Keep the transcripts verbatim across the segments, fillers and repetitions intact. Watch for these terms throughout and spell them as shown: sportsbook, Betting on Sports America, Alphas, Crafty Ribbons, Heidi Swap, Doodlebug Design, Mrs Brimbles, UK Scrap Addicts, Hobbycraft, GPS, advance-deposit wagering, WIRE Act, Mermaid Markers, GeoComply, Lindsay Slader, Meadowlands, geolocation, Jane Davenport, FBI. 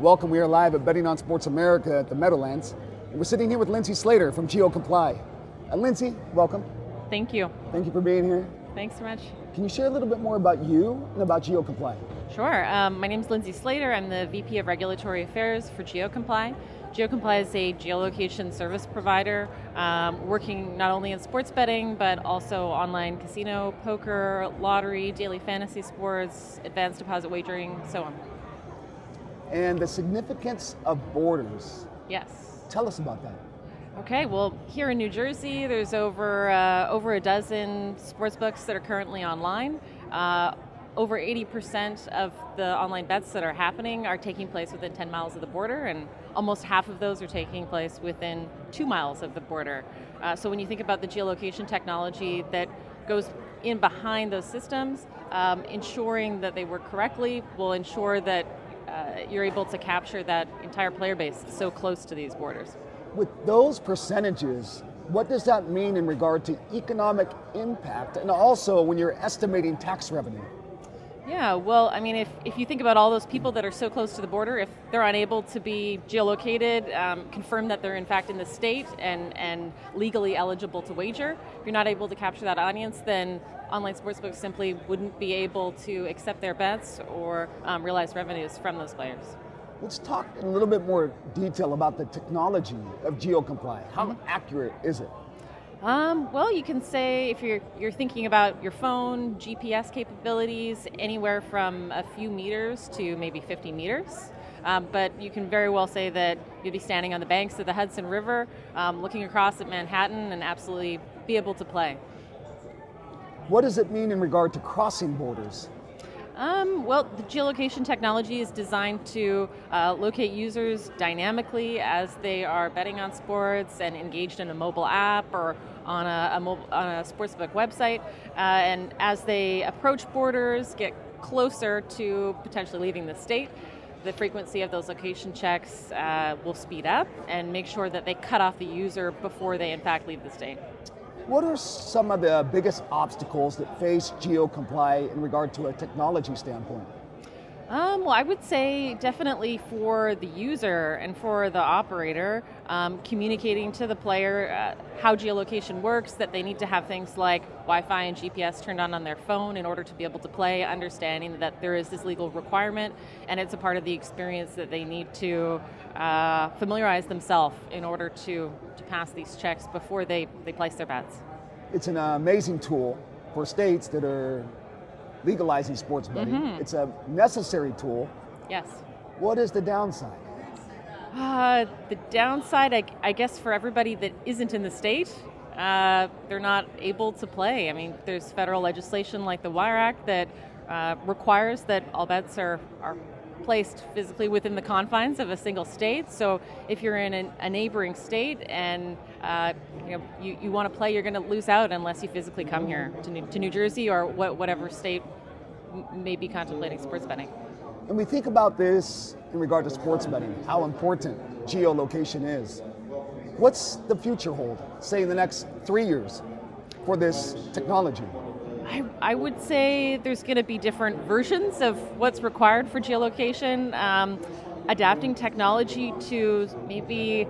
Welcome, we are live at Betting on Sports America at the Meadowlands. And we're sitting here with Lindsay Slader from GeoComply. And Lindsay, welcome. Thank you. Thank you for being here. Thanks so much. Can you share a little bit more about you and about GeoComply? Sure. Um, my name is Lindsay Slader. I'm the V P of Regulatory Affairs for GeoComply. GeoComply is a geolocation service provider um, working not only in sports betting, but also online casino, poker, lottery, daily fantasy sports, advanced deposit wagering, so on. And the significance of borders. Yes. Tell us about that. Okay, well, here in New Jersey, there's over uh, over a dozen sportsbooks that are currently online. Uh, over eighty percent of the online bets that are happening are taking place within ten miles of the border, and almost half of those are taking place within two miles of the border. Uh, so when you think about the geolocation technology that goes in behind those systems, um, ensuring that they work correctly will ensure that Uh, you're able to capture that entire player base so close to these borders. With those percentages, what does that mean in regard to economic impact and also when you're estimating tax revenue? Yeah, well, I mean, if, if you think about all those people that are so close to the border, if they're unable to be geolocated, um, confirm that they're in fact in the state and, and legally eligible to wager, if you're not able to capture that audience, then online sportsbooks simply wouldn't be able to accept their bets or um, realize revenues from those players. Let's talk in a little bit more detail about the technology of GeoComply. How mm-hmm. accurate is it? Um, well, you can say if you're, you're thinking about your phone, G P S capabilities, anywhere from a few meters to maybe fifty meters. Um, but you can very well say that you'd be standing on the banks of the Hudson River, um, looking across at Manhattan and absolutely be able to play. What does it mean in regard to crossing borders? Um, well, the geolocation technology is designed to uh, locate users dynamically as they are betting on sports and engaged in a mobile app or on a, a, mobile, on a sportsbook website. Uh, and as they approach borders, get closer to potentially leaving the state, the frequency of those location checks uh, will speed up and make sure that they cut off the user before they in fact leave the state. What are some of the biggest obstacles that face GeoComply in regard to a technology standpoint? Um, well, I would say definitely for the user and for the operator, um, communicating to the player uh, how geolocation works, that they need to have things like Wi-Fi and G P S turned on on their phone in order to be able to play, understanding that there is this legal requirement and it's a part of the experience that they need to uh, familiarize themselves in order to, to pass these checks before they, they place their bets. It's an amazing tool for states that are legalizing sports betting. Mm-hmm. It's a necessary tool. Yes. What is the downside? Uh, the downside, I, I guess, for everybody that isn't in the state, uh, they're not able to play. I mean, there's federal legislation like the WIRE Act that uh, requires that all bets are, are placed physically within the confines of a single state. So if you're in an, a neighboring state and uh, you know you, you want to play, you're going to lose out unless you physically come here to New, to New Jersey or what, whatever state may be contemplating sports betting. And we think about this in regard to sports betting, how important geolocation is. What's the future hold, say in the next three years, for this technology? I, I would say there's going to be different versions of what's required for geolocation, um, adapting technology to maybe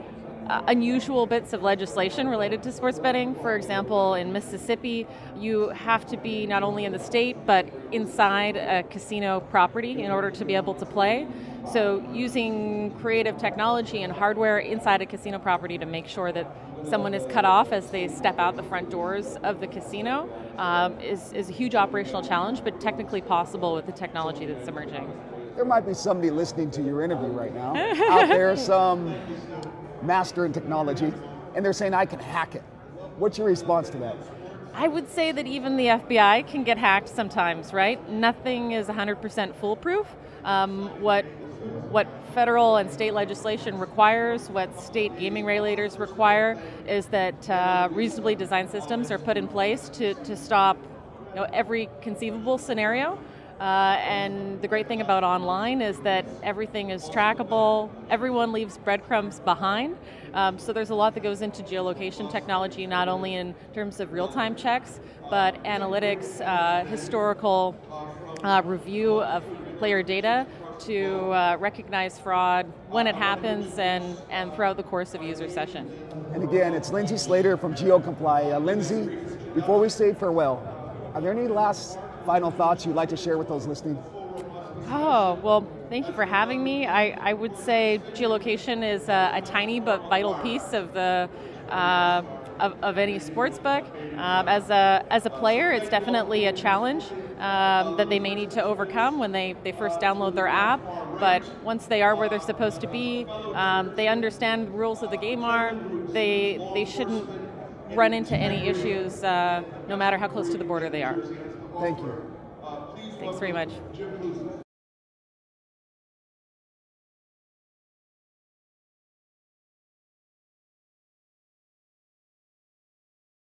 uh, unusual bits of legislation related to sports betting. For example, in Mississippi, you have to be not only in the state, but inside a casino property in order to be able to play. So using creative technology and hardware inside a casino property to make sure that someone is cut off as they step out the front doors of the casino um, is, is a huge operational challenge, but technically possible with the technology that's emerging. There might be somebody listening to your interview right now, out there, some master in technology, and they're saying, I can hack it. What's your response to that? I would say that even the F B I can get hacked sometimes, right? Nothing is one hundred percent foolproof. Um, what What federal and state legislation requires, what state gaming regulators require, is that uh, reasonably designed systems are put in place to, to stop you know, every conceivable scenario. Uh, and the great thing about online is that everything is trackable, everyone leaves breadcrumbs behind. Um, so there's a lot that goes into geolocation technology, not only in terms of real-time checks, but analytics, uh, historical uh, review of player data, to uh, recognize fraud when it happens and, and throughout the course of user session. And again, it's Lindsay Slader from GeoComply. Uh, Lindsay, before we say farewell, are there any last final thoughts you'd like to share with those listening? Oh, well, thank you for having me. I, I would say geolocation is a, a tiny but vital piece of the uh, of, of any sports book. Um, as a as a player, it's definitely a challenge um, that they may need to overcome when they, they first download their app. But once they are where they're supposed to be, um, they understand the rules of the game are. They they shouldn't run into any issues, uh, no matter how close to the border they are. Thank you. Thanks very much.